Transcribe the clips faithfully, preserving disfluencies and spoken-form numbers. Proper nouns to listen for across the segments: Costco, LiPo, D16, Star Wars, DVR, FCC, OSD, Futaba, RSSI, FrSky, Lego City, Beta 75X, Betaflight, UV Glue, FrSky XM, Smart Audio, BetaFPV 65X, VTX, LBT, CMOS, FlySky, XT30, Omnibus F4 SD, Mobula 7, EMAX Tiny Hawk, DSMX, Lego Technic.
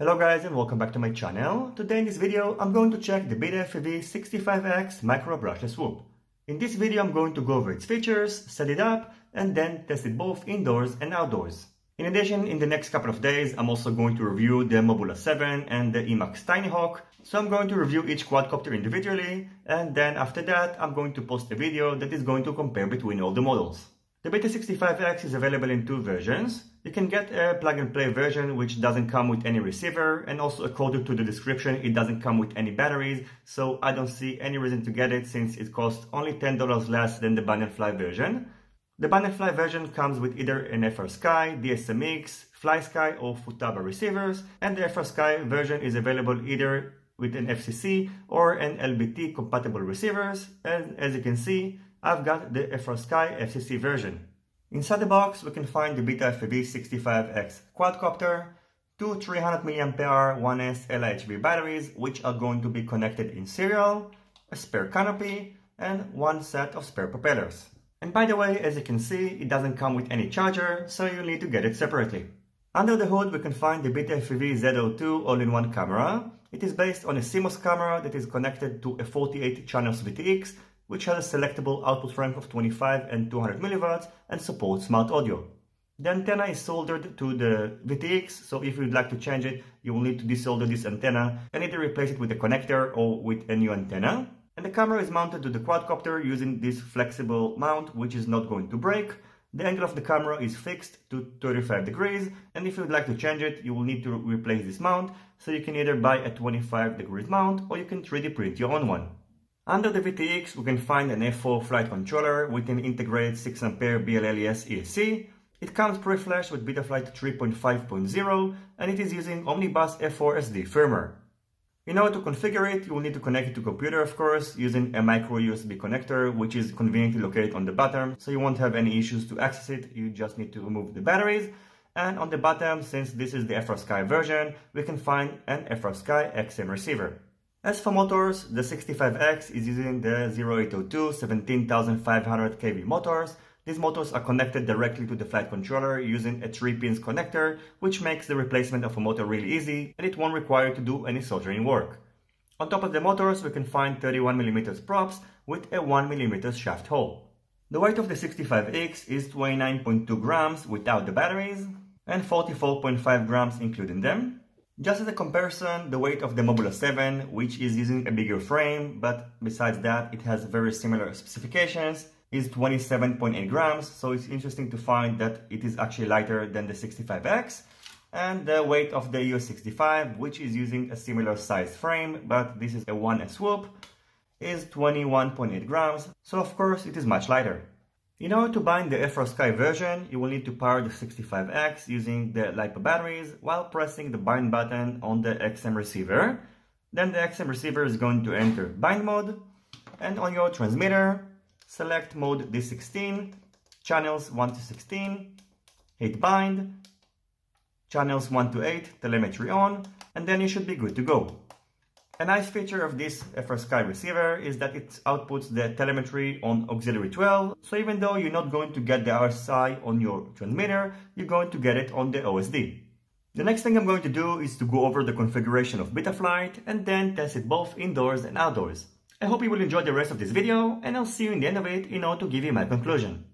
Hello guys and welcome back to my channel. Today in this video I'm going to check the BetaFPV sixty-five X micro brushless swoop. In this video I'm going to go over its features, set it up and then test it both indoors and outdoors. In addition, in the next couple of days I'm also going to review the Mobula seven and the EMAX Tiny Hawk, so I'm going to review each quadcopter individually and then after that I'm going to post a video that is going to compare between all the models. The Beta sixty-five X is available in two versions. You can get a plug-and-play version which doesn't come with any receiver, and also according to the description it doesn't come with any batteries, so I don't see any reason to get it since it costs only ten dollars less than the Betaflight version. The Betaflight version comes with either an FrSky, D S M X, FlySky or Futaba receivers, and the FrSky version is available either with an F C C or an L B T compatible receivers, and as you can see I've got the FrSky F C C version. Inside the box we can find the BetaFPV sixty-five X quadcopter, two three hundred milliamp hour one S L I H B batteries which are going to be connected in serial, a spare canopy and one set of spare propellers. And by the way, as you can see, it doesn't come with any charger, so you'll need to get it separately. Under the hood we can find the BetaFPV Z zero two all-in-one camera. It is based on a C M O S camera that is connected to a forty-eight channels V T X which has a selectable output frame of twenty-five and two hundred milliwatts and supports smart audio. The antenna is soldered to the V T X, so if you'd like to change it, you will need to desolder this antenna and either replace it with a connector or with a new antenna. And the camera is mounted to the quadcopter using this flexible mount which is not going to break. The angle of the camera is fixed to thirty-five degrees, and if you'd like to change it, you will need to replace this mount, so you can either buy a twenty-five degrees mount or you can three D print your own one. Under the V T X, we can find an F four flight controller with an integrated six ampere B L L E S E S C. It comes pre-flash with Betaflight three point five point zero and it is using Omnibus F four S D firmware. In order to configure it, you will need to connect it to computer, of course, using a micro U S B connector which is conveniently located on the bottom, so you won't have any issues to access it, you just need to remove the batteries. And on the bottom, since this is the FrSky version, we can find an FrSky X M receiver. As for motors, the sixty-five X is using the oh eight oh two seventeen thousand five hundred K V motors. These motors are connected directly to the flight controller using a three pins connector, which makes the replacement of a motor really easy and it won't require you to do any soldering work. On top of the motors we can find thirty-one millimeter props with a one millimeter shaft hole. The weight of the sixty-five X is twenty-nine point two grams without the batteries and forty-four point five grams including them. Just as a comparison, the weight of the Mobula seven, which is using a bigger frame, but besides that it has very similar specifications, is twenty-seven point eight grams, so it's interesting to find that it is actually lighter than the sixty-five X. And the weight of the E O S sixty-five, which is using a similar size frame, but this is a one S swoop, is twenty-one point eight grams, so of course it is much lighter. In order to bind the FrSky version, you will need to power the sixty-five X using the LiPo batteries while pressing the bind button on the X M receiver. Then the X M receiver is going to enter bind mode, and on your transmitter, select mode D sixteen, channels one to sixteen, hit bind, channels one to eight, telemetry on, and then you should be good to go. A nice feature of this FrSky receiver is that it outputs the telemetry on auxiliary twelve, so even though you're not going to get the R S S I on your transmitter, you're going to get it on the O S D. The next thing I'm going to do is to go over the configuration of Betaflight and then test it both indoors and outdoors. I hope you will enjoy the rest of this video and I'll see you in the end of it in order to give you my conclusion.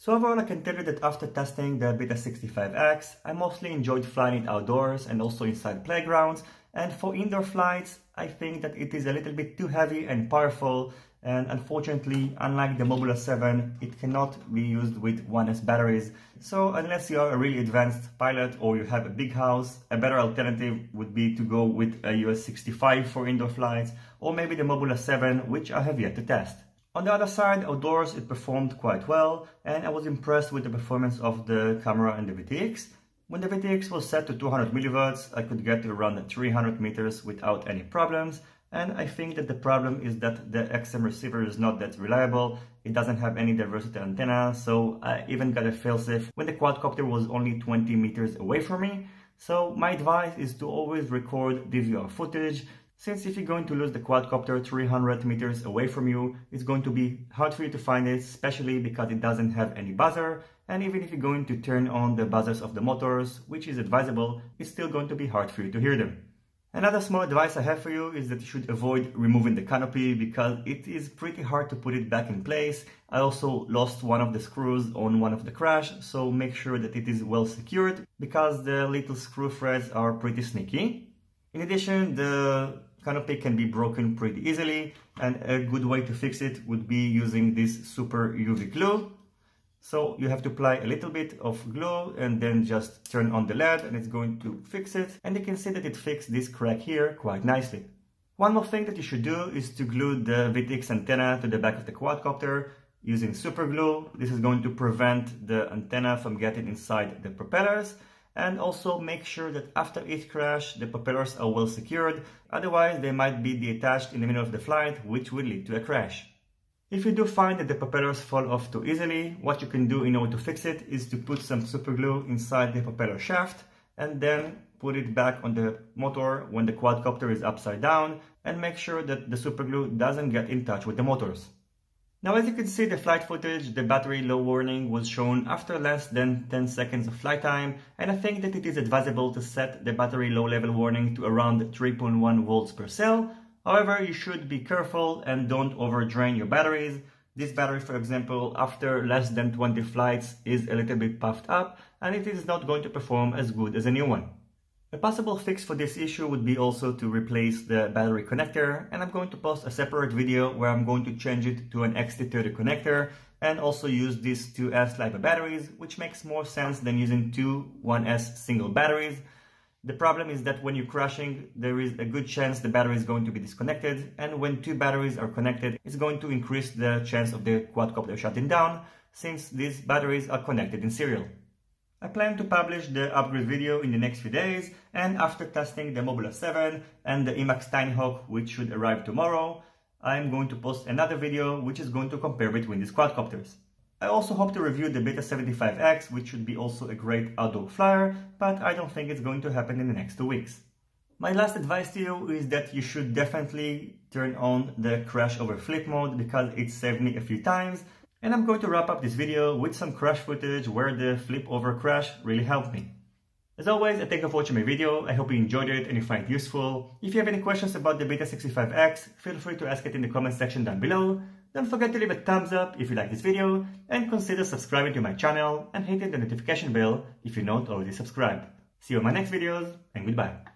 So overall, I can tell you that after testing the Beta sixty-five X, I mostly enjoyed flying it outdoors and also inside playgrounds, and for indoor flights, I think that it is a little bit too heavy and powerful, and unfortunately, unlike the Mobula seven, it cannot be used with one S batteries. So unless you are a really advanced pilot or you have a big house, a better alternative would be to go with a E O S sixty-five for indoor flights, or maybe the Mobula seven, which I have yet to test. On the other side, outdoors it performed quite well, and I was impressed with the performance of the camera and the V T X. When the V T X was set to two hundred millivolts, I could get to around the three hundred meters without any problems, And I think that the problem is that the X M receiver is not that reliable. It doesn't have any diversity antenna, so I even got a failsafe when the quadcopter was only twenty meters away from me. So my advice is to always record D V R footage, since if you're going to lose the quadcopter three hundred meters away from you, it's going to be hard for you to find it, especially because it doesn't have any buzzer, and even if you're going to turn on the buzzers of the motors, which is advisable, it's still going to be hard for you to hear them. Another small advice I have for you is that you should avoid removing the canopy because it is pretty hard to put it back in place. I also lost one of the screws on one of the crash, so make sure that it is well secured because the little screw threads are pretty sneaky. In addition, the canopy can be broken pretty easily, and a good way to fix it would be using this super U V glue. So you have to apply a little bit of glue and then just turn on the L E D and it's going to fix it. And you can see that it fixed this crack here quite nicely. One more thing that you should do is to glue the V T X antenna to the back of the quadcopter using super glue. This is going to prevent the antenna from getting inside the propellers. And also make sure that after each crash the propellers are well secured, otherwise they might be detached in the middle of the flight, which will lead to a crash. If you do find that the propellers fall off too easily, what you can do in order to fix it is to put some super glue inside the propeller shaft and then put it back on the motor when the quadcopter is upside down, and make sure that the super glue doesn't get in touch with the motors. Now, as you can see the flight footage, the battery low warning was shown after less than ten seconds of flight time, and I think that it is advisable to set the battery low level warning to around three point one volts per cell. However, you should be careful and don't overdrain your batteries. This battery, for example, after less than twenty flights is a little bit puffed up and it is not going to perform as good as a new one. A possible fix for this issue would be also to replace the battery connector, and I'm going to post a separate video where I'm going to change it to an X T thirty connector and also use these two S LiPo batteries, which makes more sense than using two one S single batteries. The problem is that when you're crashing, there is a good chance the battery is going to be disconnected, and when two batteries are connected, it's going to increase the chance of the quadcopter shutting down, since these batteries are connected in serial. I plan to publish the upgrade video in the next few days, and after testing the Mobula seven and the EMAX Tiny Hawk, which should arrive tomorrow, I'm going to post another video which is going to compare between these quadcopters. I also hope to review the Beta seventy-five X, which should be also a great outdoor flyer, but I don't think it's going to happen in the next two weeks. My last advice to you is that you should definitely turn on the crash over flip mode because it saved me a few times, and I'm going to wrap up this video with some crash footage where the flip over crash really helped me. As always, I thank you for watching my video, I hope you enjoyed it and you find it useful. If you have any questions about the Beta sixty-five X, feel free to ask it in the comment section down below. Don't forget to leave a thumbs up if you like this video, and consider subscribing to my channel and hitting the notification bell if you're not already subscribed. See you in my next videos, and goodbye.